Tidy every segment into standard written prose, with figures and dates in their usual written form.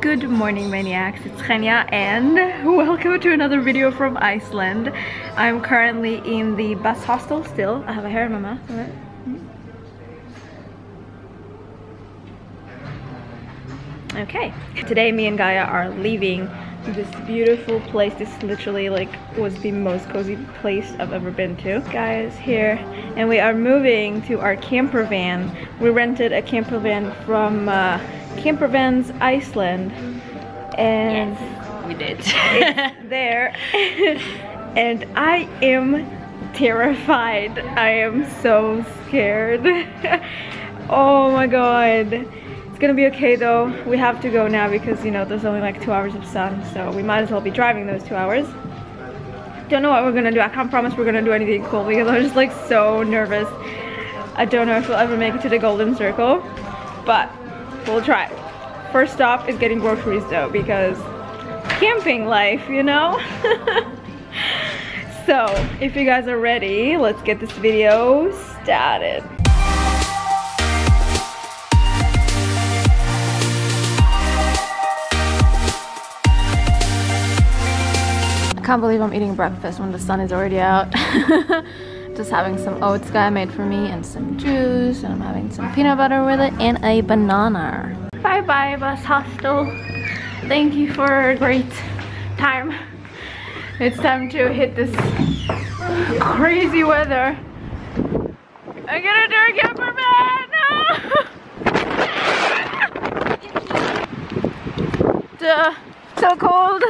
Good morning, maniacs, it's Xenia and welcome to another video from Iceland. I'm currently in the bus hostel still. I have a hair in my mouth. Okay, today me and Gaia are leaving this beautiful place. This literally like was the most cozy place I've ever been to. Gaia is here and we are moving to our camper van. We rented a camper van from Camper Vans Iceland, and yes, we did. It's there. And I am terrified. I am so scared. Oh my god. It's gonna be okay though. We have to go now because, you know, there's only like 2 hours of sun, so we might as well be driving those 2 hours. Don't know what we're gonna do. I can't promise we're gonna do anything cool because I'm just like so nervous. I don't know if we'll ever make it to the Golden Circle, but we'll try. First stop is getting groceries though, because camping life, you know? So, if you guys are ready, let's get this video started. I can't believe I'm eating breakfast when the sun is already out. Just having some oats Gaia made for me and some juice, and I'm having some peanut butter with it and a banana. Bye bye bus hostel. Thank you for a great time. It's time to hit this crazy weather. I'm gonna do a camper van! No! Duh, so cold.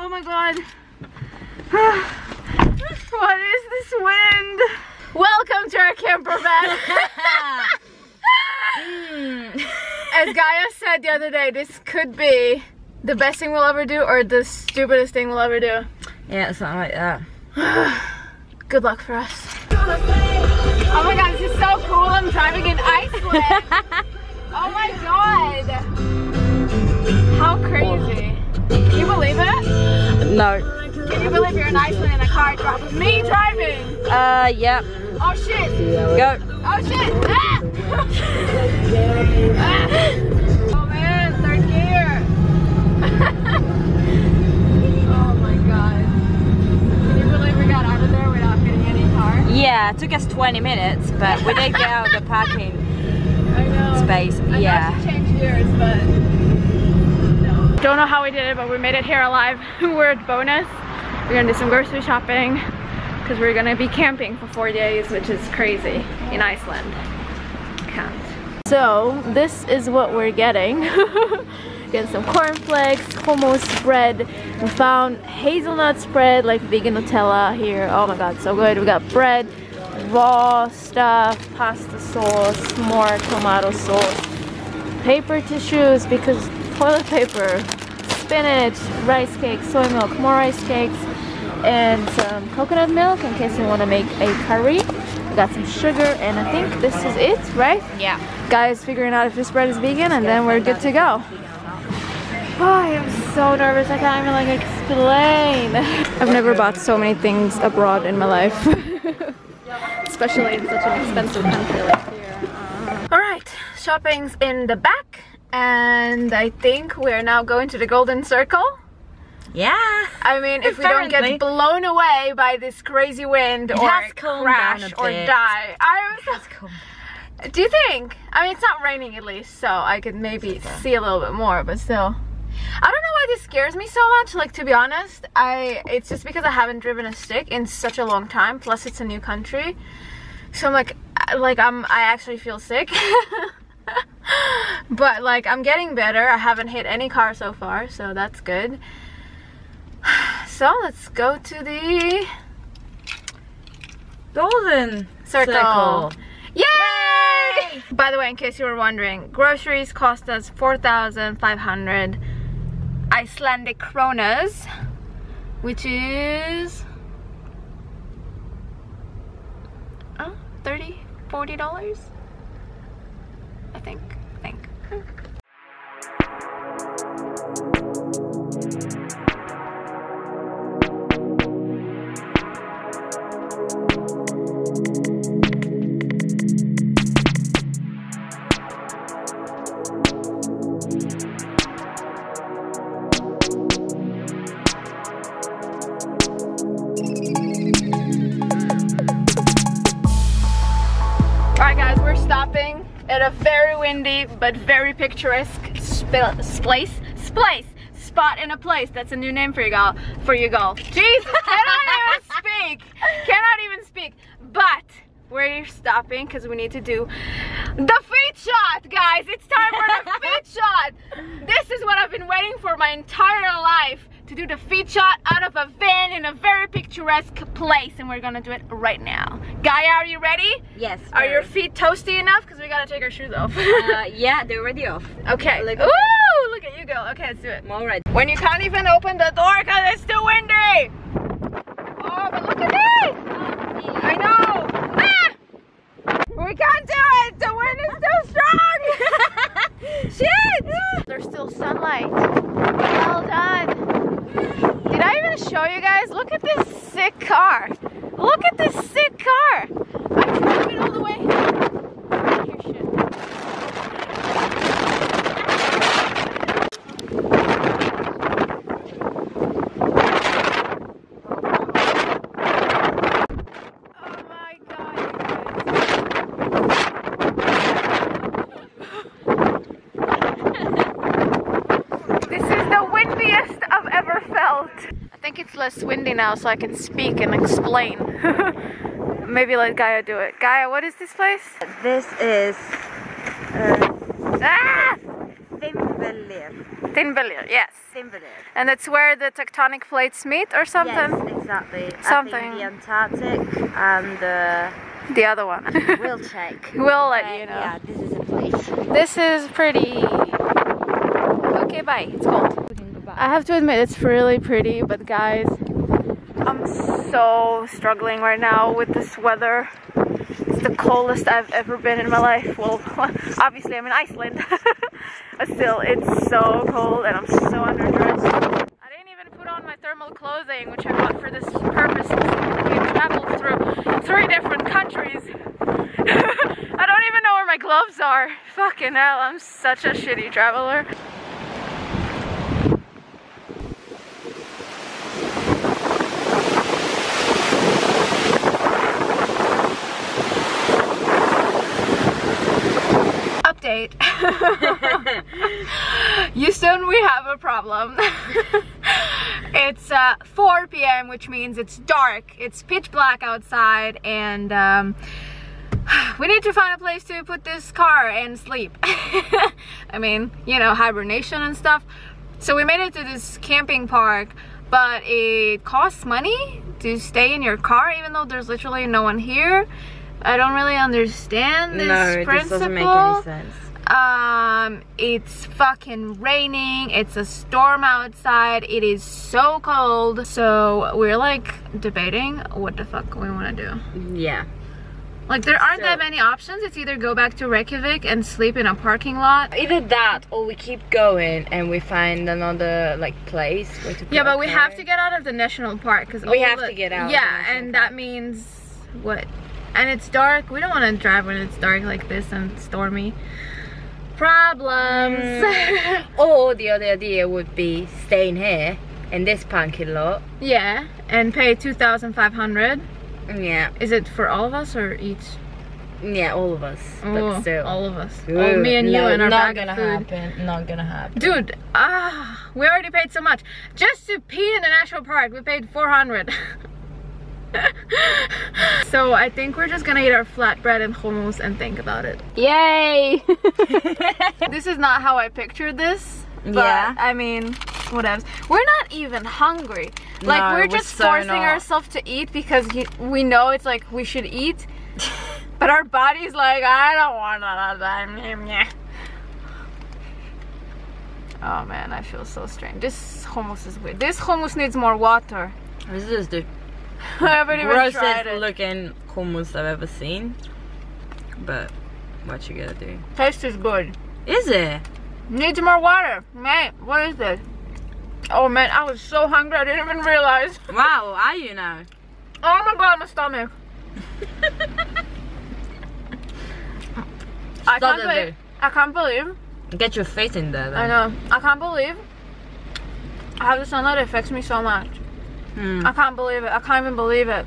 Oh my god. What is this wind? Welcome to our camper van. As Gaia said the other day, this could be the best thing we'll ever do or the stupidest thing we'll ever do. Yeah, something like that. Good luck for us. Oh my god, this is so cool. I'm driving in Iceland. Oh my god. How crazy. Can you believe it? No. Can you believe you're in Iceland in a car driving? Me driving? Yep. Oh shit. Go. Oh shit. Ah! Ah! Oh man, third gear. Oh my god. Can you believe we got out of there without getting any car? Yeah, it took us 20 minutes, but we did get out of the parking space. I yeah. I changed gears, but... Don't know how we did it, but we made it here alive. We're at bonus. We're gonna do some grocery shopping because we're gonna be camping for 4 days, which is crazy in Iceland. Can't. So this is what we're getting. Getting some cornflakes, hummus bread. We found hazelnut spread, like vegan Nutella here. Oh my god, so good. We got bread, raw stuff, pasta sauce, more tomato sauce, paper tissues because toilet paper, spinach, rice cakes, soy milk, more rice cakes, and some coconut milk in case you want to make a curry. We got some sugar, and I think this is it, right? Yeah. Guys, figuring out if this bread is vegan, and then we're good to go. Oh, I am so nervous. I can't even like explain. I've never bought so many things abroad in my life, especially in such an expensive country like here. All right, shopping's in the back. And I think we're now going to the Golden Circle. Yeah. I mean, if we don't get blown away by this crazy wind or crash or die. Do you think? I mean, it's not raining at least, so I could maybe see a little bit more, but still. I don't know why this scares me so much, like, to be honest. It's just because I haven't driven a stick in such a long time, plus it's a new country. So I'm I actually feel sick. But like I'm getting better. I haven't hit any car so far, so that's good. So let's go to the Golden Circle. Yay! Yay! By the way, in case you were wondering, groceries cost us 4,500 Icelandic kronas, which is $40, I think. A very windy but very picturesque spot in a place. That's a new name for you all. Jeez, I don't even speak. Cannot even speak. But we're stopping because we need to do the feet shot, guys. It's time for the feet shot. This is what I've been waiting for my entire life, to do the feet shot out of a van in a very picturesque place, and we're gonna do it right now. Gaia, are you ready? Yes. Are your feet toasty enough? Because we gotta take our shoes off. Yeah, they're already off. Okay. Ooh, look at you go. Okay, let's do it. All right. When you can't even open the door because it's too windy. Oh, but look at this. I know. Ah! We can't do it. The wind is too strong. Shit. There's still sunlight. Well done. Did I even show you guys? Look at this sick car. Look at this sick car. I can drive it all the way. I hear shit. Oh my God. This is the windiest I've ever felt. I think it's less windy now, so I can speak and explain. Maybe let Gaia do it. Gaia, what is this place? This is Thingvellir. Thingvellir, yes. Thingvellir. And it's where the tectonic plates meet or something? Yes, exactly. Something. I think the Antarctic and the other one. We'll check. We'll let you know. Yeah, this is a place. This is pretty. Okay, bye. It's cold. I have to admit, it's really pretty, but guys, I'm so struggling right now with this weather. It's the coldest I've ever been in my life. Well, obviously I'm in Iceland, but still, it's so cold and I'm so underdressed. I didn't even put on my thermal clothing, which I bought for this purpose. We've traveled through 3 different countries. I don't even know where my gloves are. Fucking hell, I'm such a shitty traveler. Houston, we have a problem. It's 4 p.m, which means it's dark. It's pitch black outside, and we need to find a place to put this car and sleep. I mean, you know, hibernation and stuff. So we made it to this camping park, but it costs money to stay in your car even though there's literally no one here. I don't really understand this principle. No, this doesn't make any sense. It's fucking raining, it's a storm outside, it is so cold. So we're like debating what the fuck we want to do. Yeah. Like there aren't that many options. It's either go back to Reykjavik and sleep in a parking lot. Either that or we keep going and we find another like place where to Yeah, but we have to get out of the national park. Cause we have to get out. Yeah, and that means what? And it's dark. We don't want to drive when it's dark like this and stormy. Problems. Or the other idea would be staying here in this parking lot. Yeah, and pay 2,500. Yeah. Is it for all of us or each? Yeah, all of us. Ooh, but still. All of us. Ooh, oh, me and you and our bag of food. Not gonna happen. Not gonna happen. Dude, we already paid so much just to pee in the national park. We paid 400. So I think we're just gonna eat our flatbread and hummus and think about it. Yay! This is not how I pictured this, but yeah. I mean, whatever. We're not even hungry. Like no, we're just forcing ourselves to eat because we know it's like we should eat, but our body's like, I don't want that. Oh man, I feel so strange. This hummus is weird. This hummus needs more water. This is the I haven't even tried it. Looking hummus I've ever seen, but what you gotta do. Taste is good. Is it? Needs more water, mate. What is this? Oh man, I was so hungry I didn't even realize. Wow, are you now? Oh my god, my stomach. I can't believe. Get your face in there then. I know. I can't believe how the sunlight affects me so much. I can't believe it. I can't even believe it.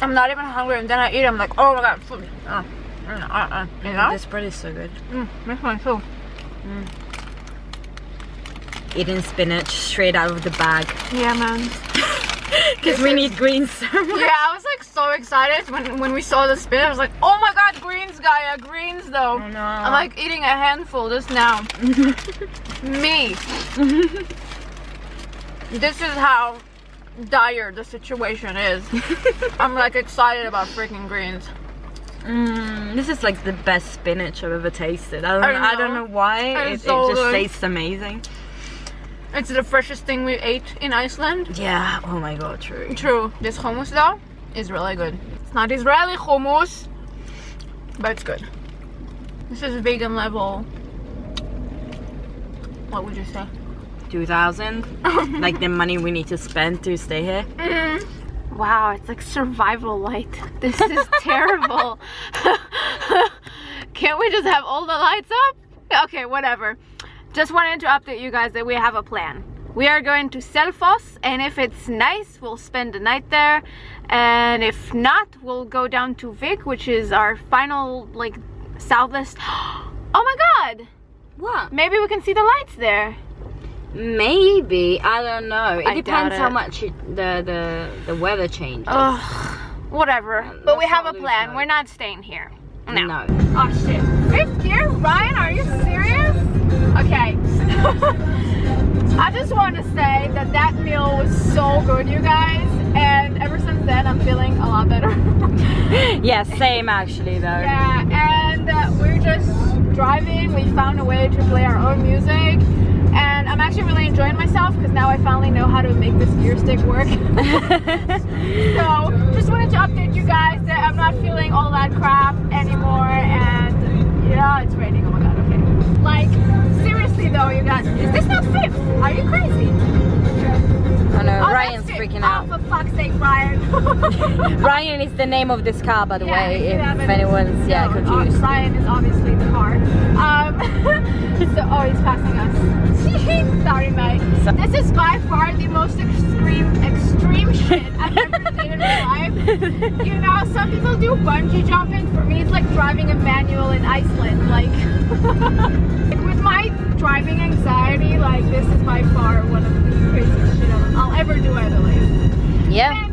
I'm not even hungry, and then I eat. I'm like, oh my god, food. You know? This bread is so good. This one too. Eating spinach straight out of the bag. Yeah, man. Because we need greens so much. Yeah, I was like so excited when we saw the spinach. I was like, oh my god, greens, Gaia, greens though. Oh, no. I'm like eating a handful just now. Me. This is how dire the situation is. I'm like excited about freaking greens. This is like the best spinach I've ever tasted. I don't know why. It just tastes amazing. It's the freshest thing we ate in Iceland. Yeah, oh my god, true. True. This hummus though is really good. It's not Israeli hummus, but it's good. This is vegan level. What would you say? 2,000. Like the money we need to spend to stay here. Wow, it's like survival light. This is terrible. Can't we just have all the lights up? Okay, whatever. Just wanted to update you guys that we have a plan. We are going to Selfoss, and if it's nice, we'll spend the night there. And if not, we'll go down to Vik, which is our final, like, southwest. Oh my god! What? Maybe we can see the lights there. Maybe. I don't know. It depends how much the weather changes. Ugh, whatever. But we have a plan. We're not staying here. No. No. Oh shit. We're here? Ryan, are you serious? Okay, I just want to say that that meal was so good, you guys, and ever since then I'm feeling a lot better. Yeah, same actually though. Yeah, and we're just driving, we found a way to play our own music, and I'm actually really enjoying myself because now I finally know how to make this gear stick work. So, just wanted to update you guys that I'm not feeling all that crap anymore, and yeah, it's raining, oh my god, okay. Like, seriously though, you guys, is this not fifth? Are you crazy? Oh no, oh, Ryan's freaking out. Oh, for fuck's sake, Ryan. Ryan is the name of this car, by the way, if anyone's confused. Ryan is obviously the car. So, oh, he's passing us. Sorry, mate. So, this is by far the most extreme shit I've ever done in my life. You know, some people do bungee jumping. For me, it's like driving a manual in Iceland. Like... With my driving anxiety, like, this is by far one of the craziest shit I'll ever do, I believe. Yeah.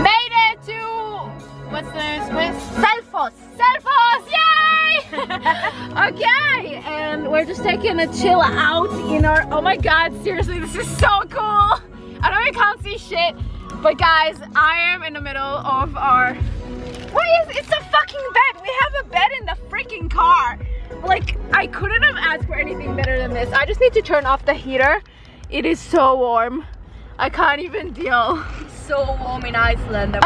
Made it to, what's the name of this? Selfoss! Selfoss! Yay! Okay, and we're just taking a chill out in our, oh my god, seriously, this is so cool! I know you can't see shit, but guys, I am in the middle of our... What is, it's a fucking bed. We have a bed in the freaking car. Like, I couldn't have asked for anything better than this. I just need to turn off the heater. It is so warm. I can't even deal. It's so warm in Iceland.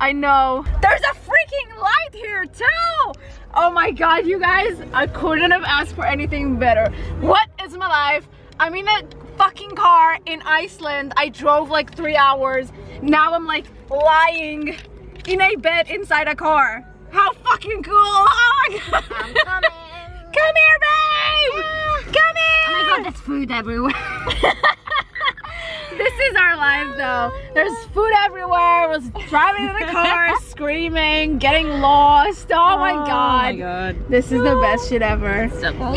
I know. There's a freaking light here too. Oh my god, you guys. I couldn't have asked for anything better. What is my life? I'm in a fucking car in Iceland. I drove like 3 hours. Now I'm like lying in a bed inside a car. How fucking cool! Oh my god! I'm coming! Come here, babe! Yeah. Come here! Oh my god, there's food everywhere. This is our life though. There's food everywhere. I was driving in the car, screaming, getting lost. Oh my god. Oh my god. This is the best shit ever. So cool.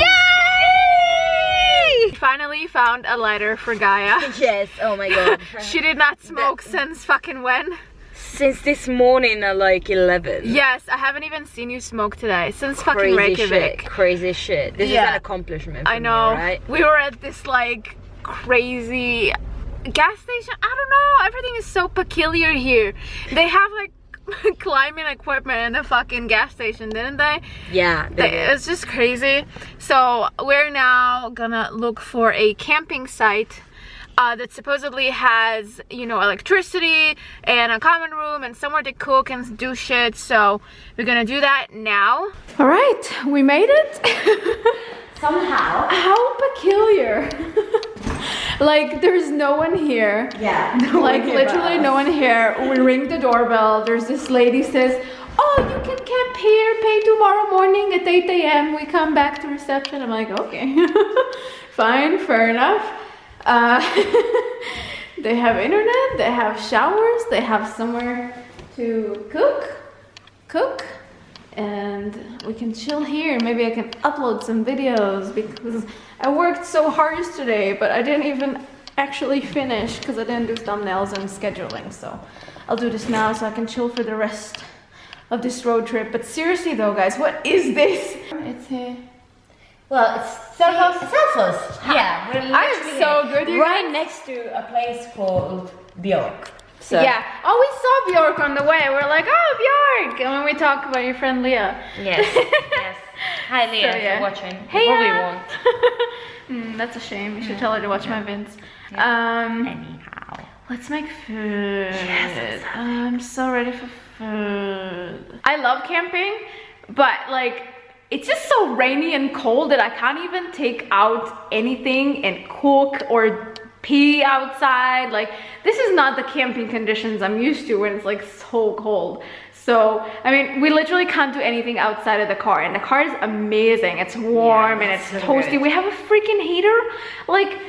Yay! Finally found a lighter for Gaia. Yes, oh my god. She did not smoke since fucking when? Since this morning at like 11. Yes, I haven't even seen you smoke today. Since fucking Reykjavik. Crazy shit. This is an accomplishment. I know. Me, right? We were at this like crazy gas station. I don't know. Everything is so peculiar here. They have like climbing equipment in a fucking gas station, didn't they? Yeah. It's just crazy. So we're now gonna look for a camping site. That supposedly has, you know, electricity and a common room and somewhere to cook and do shit, so we're gonna do that now. All right, we made it. somehow. How peculiar. Like, there's no one here. Yeah. No, like, one here, literally no one here. We ring the doorbell. There's this lady says, oh, you can camp here, pay tomorrow morning at 8 a.m. We come back to reception. I'm like, okay. Fine, fair enough. They have internet, they have showers, they have somewhere to cook, and we can chill here. Maybe I can upload some videos because I worked so hard yesterday, but I didn't even actually finish because I didn't do thumbnails and scheduling. So I'll do this now so I can chill for the rest of this road trip. But seriously though, guys, what is this? It's a... Well, it's Selfoss. Yeah, we're literally so good, right next to a place called Bjork. So. Yeah. Oh, we saw Bjork on the way. We're like, oh, Bjork! And when we talk about your friend Leah. Yes, yes. Hi, Leah, so, yeah. If you're watching. Hey, you probably won't. That's a shame. You should tell her to watch my bins. Yeah. Anyhow. Let's make food. Yes, I'm so ready for food. I love camping, but like, it's just so rainy and cold that I can't even take out anything and cook or pee outside. Like, this is not the camping conditions I'm used to when it's like so cold. So, I mean, we literally can't do anything outside of the car, and the car is amazing. It's warm, yeah, it's and it's so toasty. Good. We have a freaking heater, like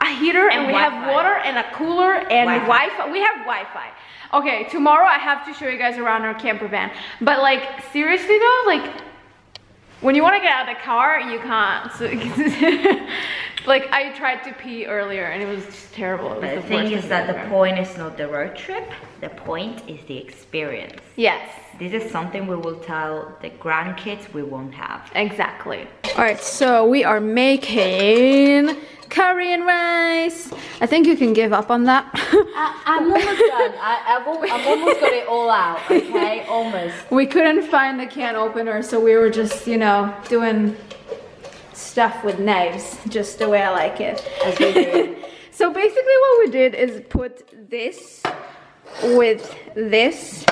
a heater, and we have water and a cooler and Wi-Fi. We have Wi-Fi. Okay, tomorrow I have to show you guys around our camper van. But like, seriously though, like, when you want to get out of the car, you can't. So, like, I tried to pee earlier and it was just terrible. It was the thing is that the point is not the road trip. The point is the experience. Yes. This is something we will tell the grandkids we won't have. Exactly. All right, so we are making curry and rice. I think you can give up on that. I'm almost done. I've almost got it all out, okay? Almost. We couldn't find the can opener, so we were just, you know, doing stuff with knives, just the way I like it. As we do. So basically what we did is put this with this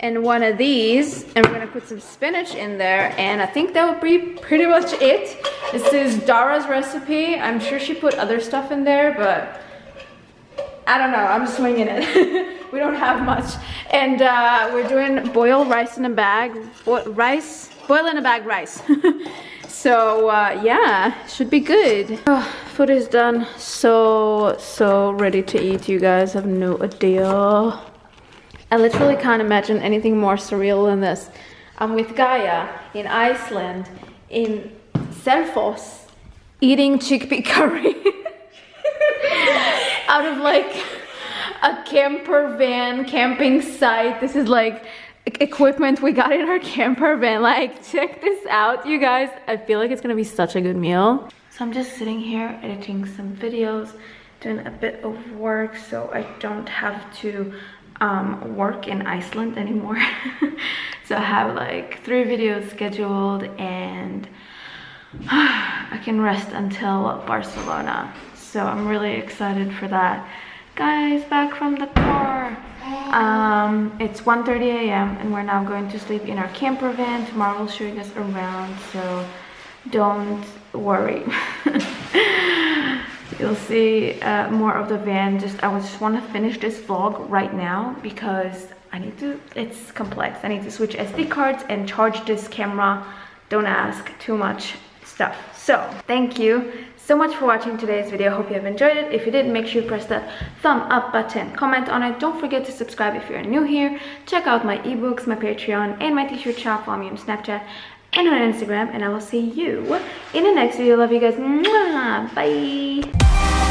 and one of these, and we're gonna put some spinach in there, and I think that would be pretty much it. This is Dara's recipe. I'm sure she put other stuff in there, but I don't know, I'm swinging it. We don't have much. And we're doing boiled rice in a bag, boil in a bag rice. So yeah, should be good. Oh, food is done, so ready to eat, you guys have no idea. I literally can't imagine anything more surreal than this. I'm with Gaia in Iceland, in Selfoss, eating chickpea curry out of like a camper van camping site. This is like equipment we got in our camper van. Like, check this out, you guys. I feel like it's gonna be such a good meal. So I'm just sitting here editing some videos, doing a bit of work so I don't have to work in Iceland anymore. So I have like 3 videos scheduled, and I can rest until Barcelona, so I'm really excited for that. Guys, back from the car. It's 1:30 a.m. and we're now going to sleep in our camper van. Tomorrow we'll show you guys around, so don't worry. You'll see more of the van. I just want to finish this vlog right now because I need to, it's complex. I need to switch SD cards and charge this camera. Don't ask, too much stuff. So thank you so much for watching today's video. Hope you have enjoyed it. If you did, make sure you press that thumb up button, comment on it. Don't forget to subscribe if you're new here. Check out my ebooks, my Patreon, and my t-shirt shop. Follow me on Snapchat and on Instagram, and I will see you in the next video. Love you guys. Mwah. Bye.